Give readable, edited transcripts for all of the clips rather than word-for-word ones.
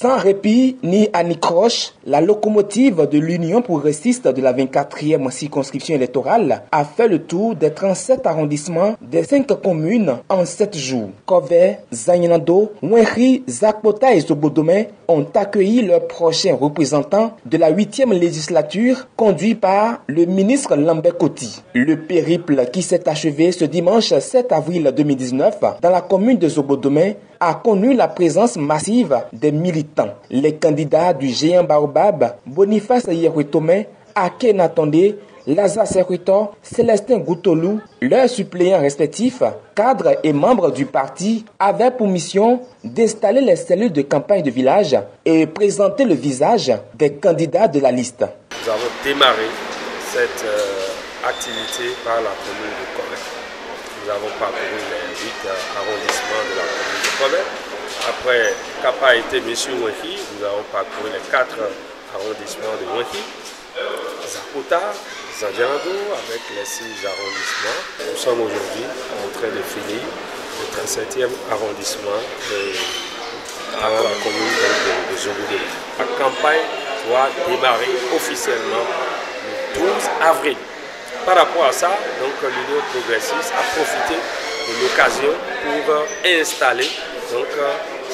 Sans répit ni anicroche, la locomotive de l'Union progressiste de la 24e circonscription électorale a fait le tour des 37 arrondissements des 5 communes en 7 jours. Covè, Zagnanado, Ouinhi, Za-kpota et Zogbodomey ont accueilli leurs prochains représentants de la 8e législature conduit par le ministre Lambert Koty. Le périple qui s'est achevé ce dimanche 7 avril 2019 dans la commune de Zogbodomey a connu la présence massive des militants. Les candidats du géant Baobab, Boniface Yerutomé, Zagnanado, Lazare Cerriton, Célestin Goutoulou, leurs suppléants respectifs, cadres et membres du parti, avaient pour mission d'installer les cellules de campagne de village et présenter le visage des candidats de la liste. Nous avons démarré cette activité par la commune de Covè. Nous avons parcouru les 8 arrondissements de la commune de Covè. Après qu'Apa a été mis sur Ouinhi, nous avons parcouru les 4 arrondissements de Ouinhi, Za-kpota, Zagnanado, avec les 6 arrondissements. Nous sommes aujourd'hui en train de finir le 37e arrondissement dans la commune de Zogbodomey. La campagne doit démarrer officiellement le 12 avril. Par rapport à ça, l'Union progressiste a profité de l'occasion pour installer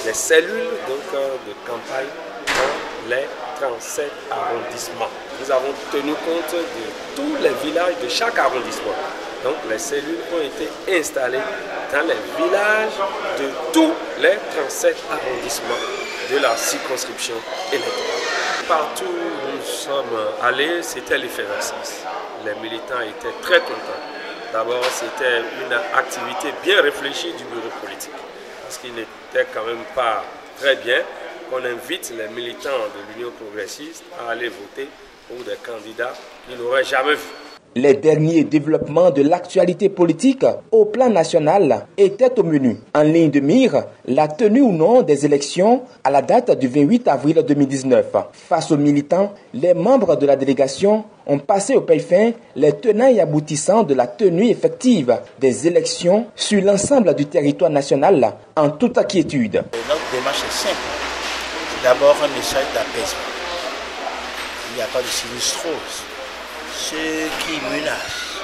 les cellules de campagne dans les 37 arrondissements. Nous avons tenu compte de tous les villages de chaque arrondissement. Donc les cellules ont été installées dans les villages de tous les 37 arrondissements de la circonscription électorale. Partout où nous sommes allés, c'était l'effervescence. Les militants étaient très contents. D'abord, c'était une activité bien réfléchie du bureau politique. Parce qu'il n'était quand même pas très bien qu'on invite les militants de l'Union progressiste à aller voter pour des candidats qu'ils n'auraient jamais vus. Les derniers développements de l'actualité politique au plan national étaient au menu. En ligne de mire, la tenue ou non des élections à la date du 28 avril 2019. Face aux militants, les membres de la délégation ont passé au peigne fin les tenants et aboutissants de la tenue effective des élections sur l'ensemble du territoire national en toute quiétude. Notre démarche est simple. D'abord, un message d'apaisement. Il n'y a pas de sinistrose. Ceux qui menacent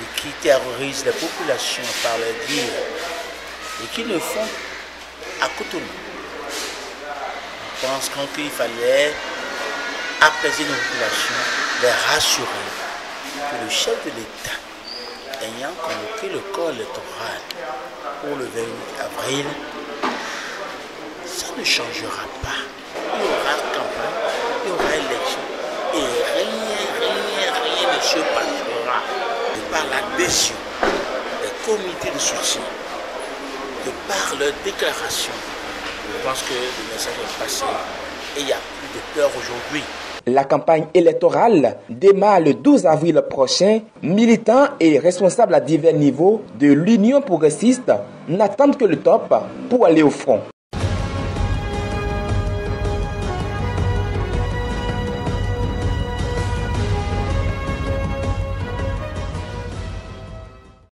et qui terrorisent les populations par les dires et qui le font à Cotonou. Je pense qu'il fallait apaiser nos populations, les rassurer que le chef de l'État, ayant convoqué le corps électoral pour le 28 avril, ça ne changera pas. Il y aura campagne, il y aura élection et rien ne se passera de par l'adhésion des comités de soutien, de par leurs déclarations. Je pense que le message est passé et il n'y a plus de peur aujourd'hui. La campagne électorale démarre le 12 avril prochain. Militants et responsables à divers niveaux de l'Union progressiste n'attendent que le top pour aller au front.